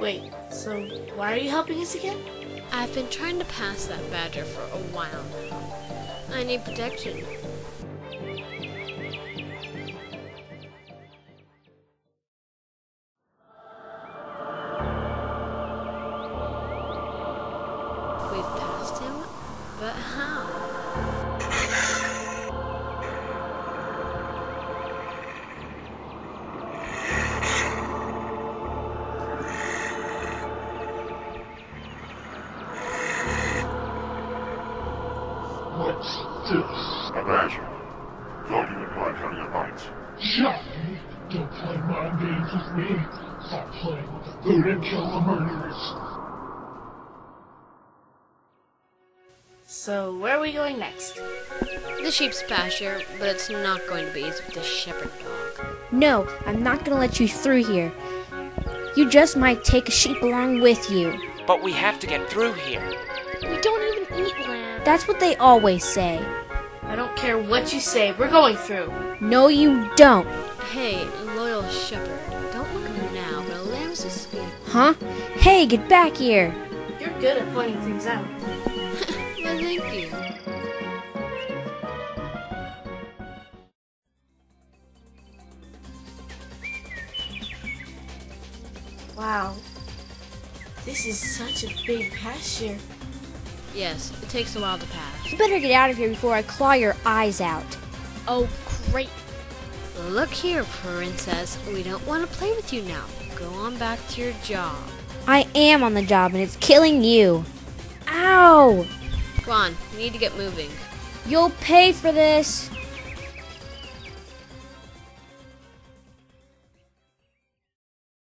Wait, so why are you helping us again? I've been trying to pass that badger for a while now. I need protection. We've passed him, but how? What's this? A badger. Thought you would mind having a bite. Jeffy, don't play mind games with me. Stop playing with the food and kill the murderers. So, where are we going next? The sheep's pasture, but it's not going to be easy with the shepherd dog. No, I'm not going to let you through here. You just might take a sheep along with you. But we have to get through here. We don't even eat lamb. That's what they always say. I don't care what you say, we're going through. No, you don't. Hey, loyal shepherd, don't look at me now, but a lamb's asleep. Huh? Hey, get back here. You're good at pointing things out. Well, thank you. Wow. This is such a big pasture. Yes, it takes a while to pass. You better get out of here before I claw your eyes out. Oh, great. Look here, princess. We don't want to play with you now. Go on back to your job. I am on the job, and it's killing you. Ow! Come on, we need to get moving. You'll pay for this.